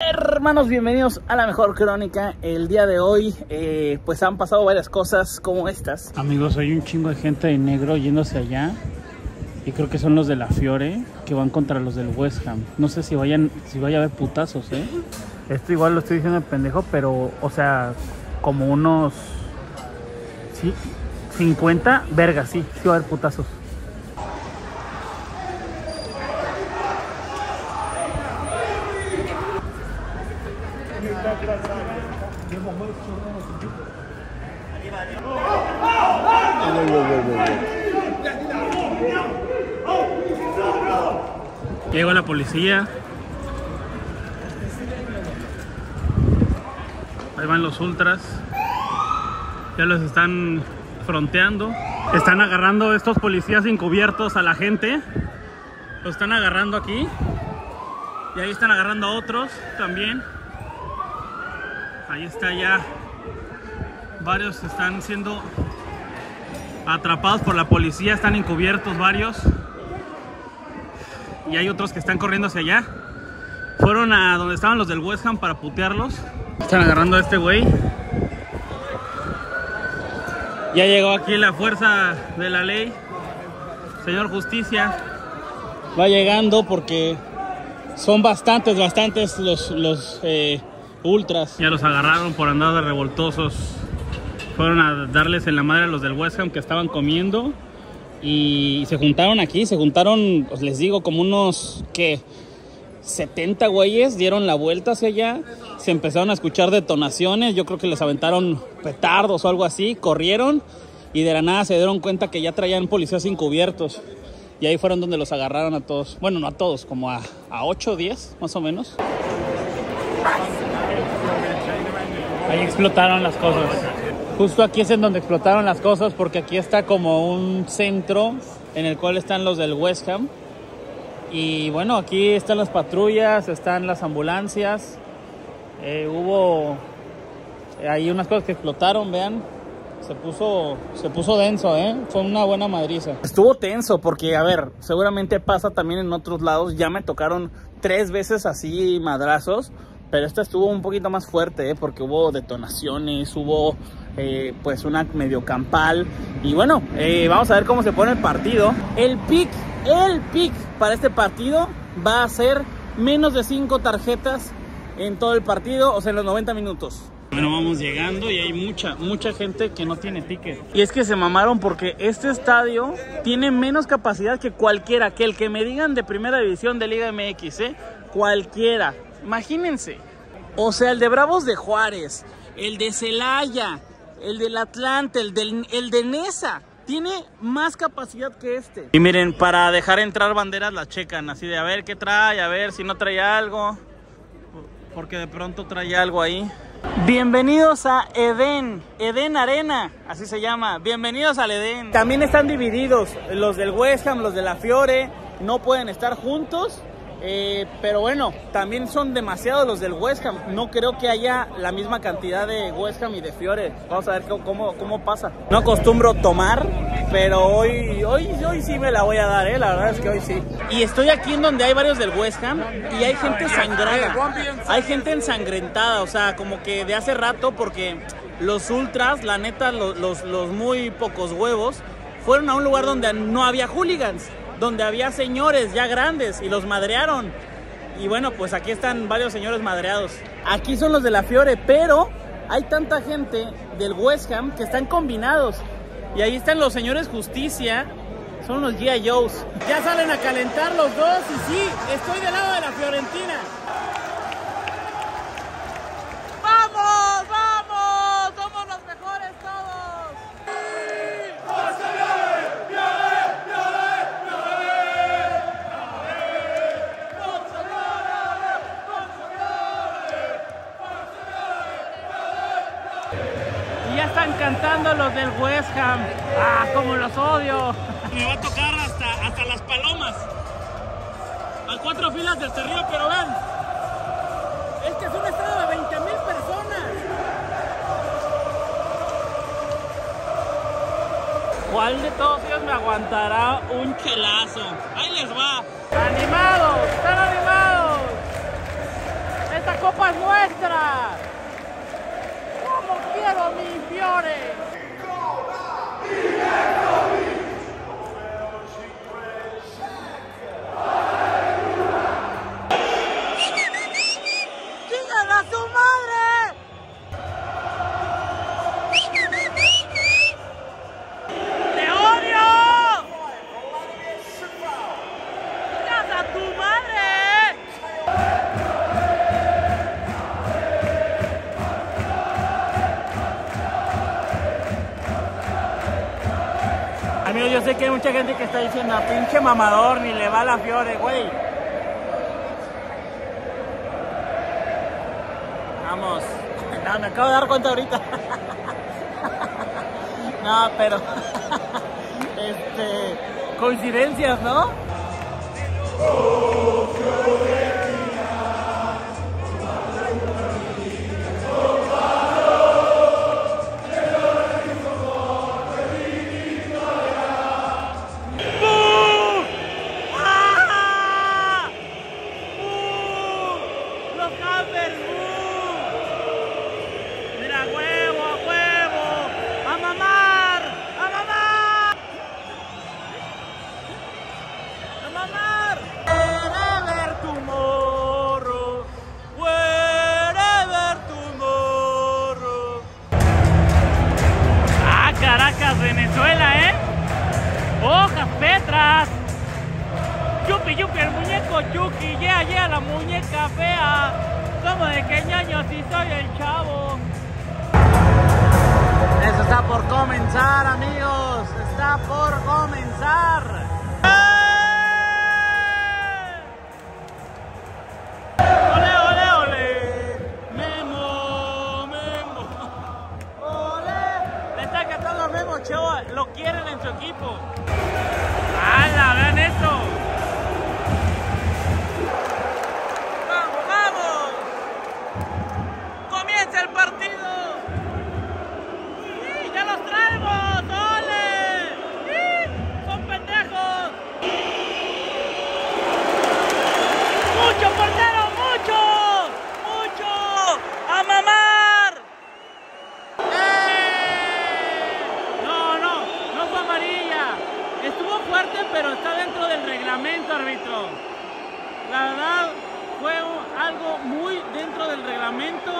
Hermanos, bienvenidos a La Mejor Crónica. El día de hoy, pues han pasado varias cosas como estas. Amigos, hay un chingo de gente de negro yéndose allá. Y creo que son los de la Fiore, que van contra los del West Ham. No sé si vaya a haber putazos, ¿eh? Esto igual lo estoy diciendo de pendejo, pero, o sea, como unos... ¿sí? 50, verga, sí va a haber putazos. Llegó la policía. Ahí van los ultras. Ya los están fronteando. Están agarrando estos policías encubiertos a la gente. Los están agarrando aquí. Y ahí están agarrando a otros también. Ahí está ya. Varios están siendo atrapados por la policía. Están encubiertos varios. Y hay otros que están corriendo hacia allá. Fueron a donde estaban los del West Ham para putearlos. Están agarrando a este güey. Ya llegó aquí la fuerza de la ley. Señor Justicia. Va llegando porque son bastantes los ultras. Ya los agarraron por andar de revoltosos. Fueron a darles en la madre a los del West Ham que estaban comiendo. Y se juntaron aquí, pues les digo, como unos, ¿qué? 70 güeyes, dieron la vuelta hacia allá. Se empezaron a escuchar detonaciones, yo creo que les aventaron petardos o algo así. Corrieron y de la nada se dieron cuenta que ya traían policías encubiertos. Y ahí fueron donde los agarraron a todos. Bueno, no a todos, como a 8 o 10, más o menos. Ahí explotaron las cosas. Justo aquí es en donde explotaron las cosas, porque aquí está como un centro en el cual están los del West Ham. Y bueno, aquí están las patrullas, están las ambulancias. Hubo ahí unas cosas que explotaron, vean. Se puso denso, ¿eh? Fue una buena madriza. Estuvo tenso porque, a ver, seguramente pasa también en otros lados. Ya me tocaron 3 veces así madrazos. Pero esta estuvo un poquito más fuerte, ¿eh? Porque hubo detonaciones, hubo pues una medio campal. Y bueno, vamos a ver cómo se pone el partido. El pick para este partido va a ser menos de 5 tarjetas en todo el partido, o sea, en los 90 minutos. Bueno, vamos llegando y hay mucha gente que no tiene ticket. Y es que se mamaron porque este estadio tiene menos capacidad que cualquiera. Aquel que me digan de primera división de Liga MX, ¿eh? Cualquiera. Imagínense, o sea, el de Bravos de Juárez, el de Celaya, el del Atlante, el de Nesa, tiene más capacidad que este. Y miren, para dejar entrar banderas las checan, así de a ver qué trae, a ver si no trae algo, porque de pronto trae algo ahí. Bienvenidos a Edén Arena, así se llama, bienvenidos al Edén. También están divididos, los del West Ham, los de la Fiore, no pueden estar juntos. Pero bueno, también son demasiados los del West Ham. No creo que haya la misma cantidad de West Ham y de Fiore. Vamos a ver cómo pasa. No acostumbro tomar, pero hoy sí me la voy a dar, la verdad es que hoy sí. Y estoy aquí en donde hay varios del West Ham y hay gente sangrada. Hay gente ensangrentada, o sea, como que de hace rato, porque los ultras, la neta, los muy pocos huevos, fueron a un lugar donde no había hooligans, donde había señores ya grandes y los madrearon. Y bueno, pues aquí están varios señores madreados. Aquí son los de la Fiore, pero hay tanta gente del West Ham que están combinados. Y ahí están los señores Justicia, son los G.I. Joes. Ya salen a calentar los dos y sí, estoy del lado de la Fiorentina. ¡Vamos, vamos! ¡Somos los mejores todos! ¡Sí! Cantando los del West Ham. ¡Ah, como los odio! Me va a tocar hasta las palomas. A 4 filas del Cerrillo, pero vean. Este es un estado de 20,000 personas. ¿Cuál de todos ellos me aguantará un chelazo? ¡Ahí les va! ¡Animados! ¡Están animados! ¡Esta copa es nuestra. Como quiero a mi Fiore. Amigos, yo sé que hay mucha gente que está diciendo a pinche mamador, ni le va a la Fiore, güey. Vamos. No, me acabo de dar cuenta ahorita. No, pero... coincidencias, ¿no? Mira, huevo, huevo, a mamar, a mamar, a mamar. Wherever tomorrow, wherever tomorrow. Ah, Caracas, Venezuela, ¿eh? Hojas, Petras. Yupi, yupi, el muñeco Yuki, yeah, yeah, la muñeca fea. Como de qué ñaño si soy el chavo. Eso está por comenzar, amigos. Está por comenzar. Ole, ole, ole. Memo, Memo. Ole. Le está cantando a Memo, Cheva. Lo quieren en su equipo. ¡Hala! Vean eso. Pero está dentro del reglamento, árbitro. La verdad fue algo muy dentro del reglamento.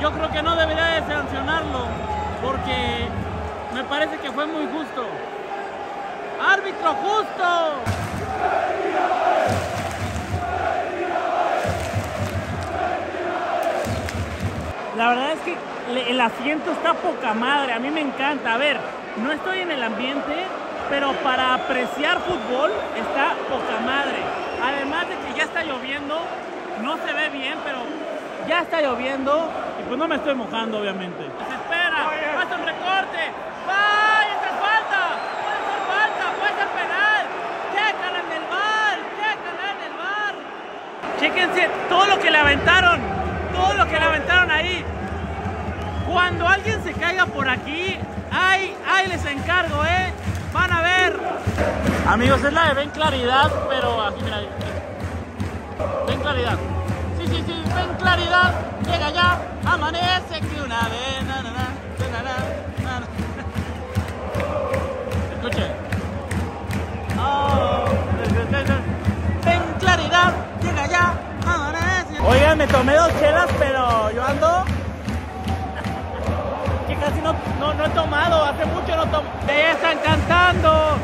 Yo creo que no debería de sancionarlo porque me parece que fue muy justo. ¡Árbitro justo! La verdad es que el asiento está poca madre, a mí me encanta. A ver, no estoy en el ambiente, pero para apreciar fútbol está poca madre. Además de que ya está lloviendo, no se ve bien, pero ya está lloviendo y pues no me estoy mojando, obviamente. Se espera, falta un recorte, ¡vaya, esa falta! ¡Puede ser falta, puede ser penal! ¡Chécala en el bar, chécala en el bar! Chéquense todo lo que le aventaron, todo lo que le aventaron ahí. Cuando alguien se caiga por aquí, ¡ay, les encargo, eh! Van a ver. Amigos, es la de ven claridad, pero aquí mira. Ven claridad. Sí, sí, sí, ven claridad. Llega ya, amanece que una vez. Na, na, na, na, na. Escuche. Oh. Ven claridad, llega ya, amanece. Oigan, me tomé 2 chelas, pero yo ando... casi no he tomado, hace mucho no tomo. ¡Ya están cantando!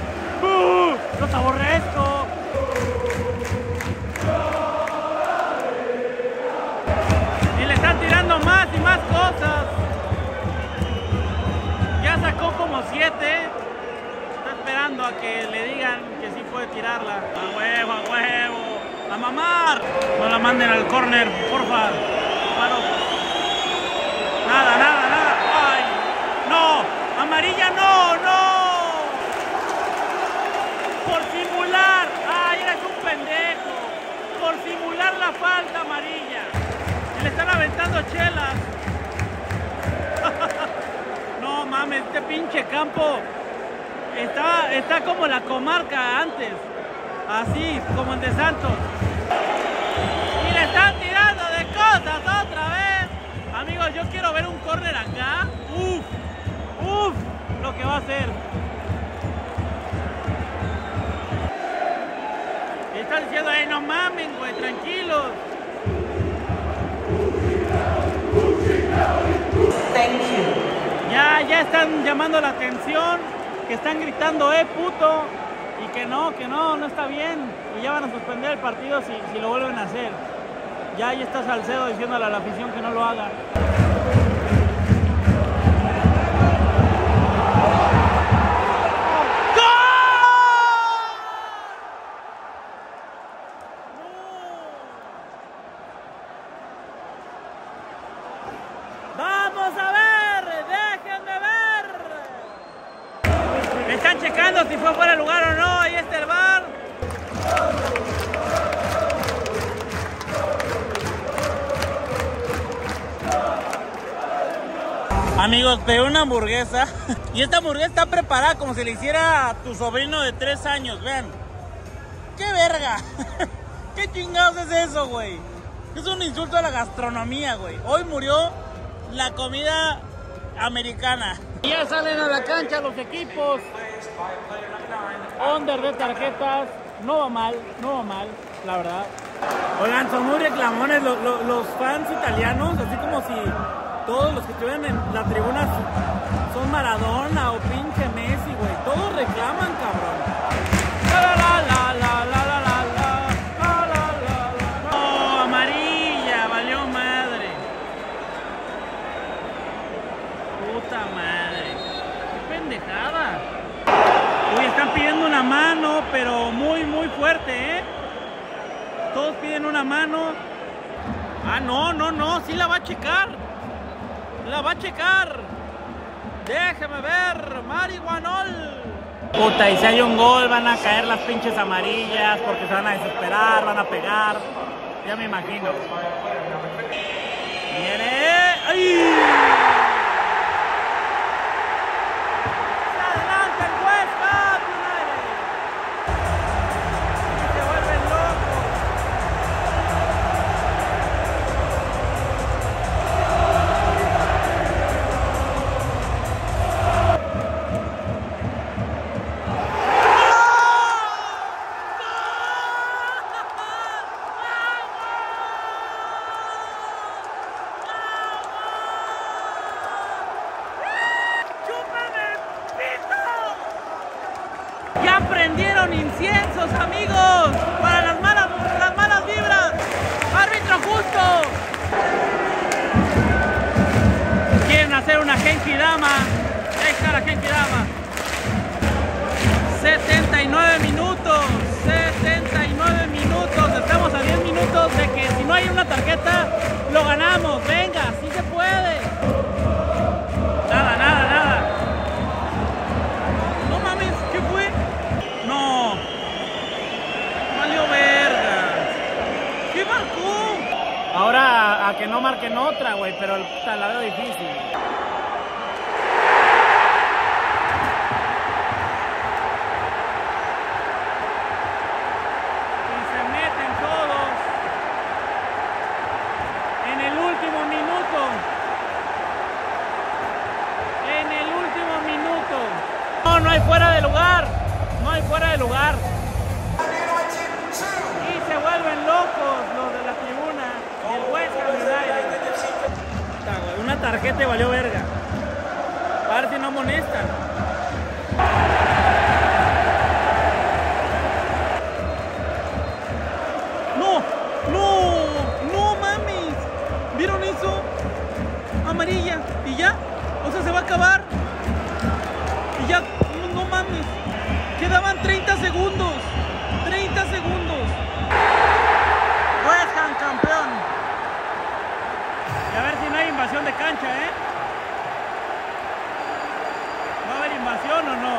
¡Los aborrezco! Y le están tirando más y más cosas. Ya sacó como 7. Está esperando a que le digan que sí puede tirarla. ¡A huevo, a huevo! ¡A mamar! No la manden al córner, porfa. Nada, nada. Amarilla, no, no. Por simular. Ay, eres un pendejo. Por simular la falta amarilla. Y le están aventando chelas. No mames, este pinche campo está como la comarca antes. Así, como el de Santos. Y le están tirando de cosas. córner acá. ¡Uf! ¡Uf! Lo que va a hacer. Y están diciendo, no mamen, güey, tranquilos. Ya están llamando la atención, que están gritando, puto, y que no está bien. Y ya van a suspender el partido si lo vuelven a hacer. Ya ahí está Salcedo diciéndole a la afición que no lo haga. Si fue fuera de lugar o no, ahí está el VAR. Amigos, pedí una hamburguesa y esta hamburguesa está preparada como si le hiciera a tu sobrino de 3 años, vean. ¡Qué verga! ¿Qué chingados es eso, güey? Es un insulto a la gastronomía, güey. Hoy murió la comida americana. Ya salen a la cancha los equipos. Under de tarjetas. No va mal, la verdad. Oigan, son muy reclamones los fans italianos. Así como si todos los que estuvieron en la tribuna son Maradona o pinche Messi, güey. Todos reclaman, cabrón. La, la, la, la, la, la, la, la, la, la, la. Oh, amarilla, valió madre. Puta madre. Qué pendejada. Uy, están pidiendo una mano, pero muy, muy fuerte, ¿eh? Todos piden una mano. Ah, no, sí la va a checar. La va a checar. Déjeme ver, marihuanol. Puta, y si hay un gol, van a caer las pinches amarillas, porque se van a desesperar, van a pegar. Ya me imagino. Viene. ¡Ay! Prendieron inciensos, amigos, para las malas vibras. Árbitro justo. Quieren hacer una Genki Dama. Ahí está la Genki Dama. 79 minutos. Estamos a 10 minutos de que si no hay una tarjeta, lo ganamos. Venga, sí se puede. Nada. No mames, ¿qué fue? No, valió verga. ¿Qué marcó? Ahora a que no marquen otra, güey, pero la veo difícil. Y se meten todos en el último minuto. No, no hay fuera de lugar. Fuera de lugar. Y se vuelven locos los de la tribuna. El West Ham. Una tarjeta valió verga. A ver si no amonestan. No mames. ¿Vieron eso? Amarilla. ¿Y ya? O sea, se va a acabar. Y ya, no mames. Quedaban 30 segundos. West Ham campeón. Y a ver si no hay invasión de cancha, ¿eh? ¿Va a haber invasión o no?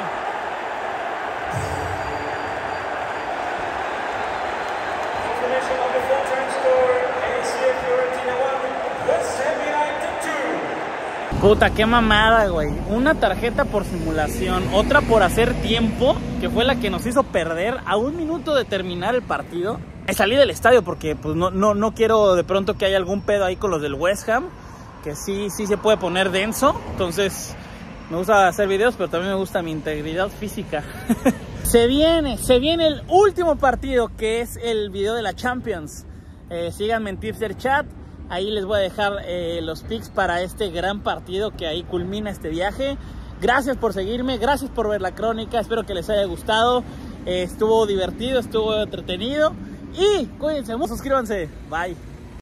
Information of the full-time score, AC Fiorentina 1, West Ham United 2. Puta, qué mamada, güey. Una tarjeta por simulación, otra por hacer tiempo, que fue la que nos hizo perder a un minuto de terminar el partido. Me salí del estadio porque pues no quiero de pronto que haya algún pedo ahí con los del West Ham. que sí se puede poner denso. Entonces me gusta hacer videos, pero también me gusta mi integridad física. Se viene el último partido, que es el video de la Champions. Síganme en Tipster Chat. Ahí les voy a dejar los picks para este gran partido, que ahí culmina este viaje. Gracias por seguirme, gracias por ver la crónica. Espero que les haya gustado. Estuvo divertido, estuvo entretenido. Y cuídense, suscríbanse. Bye.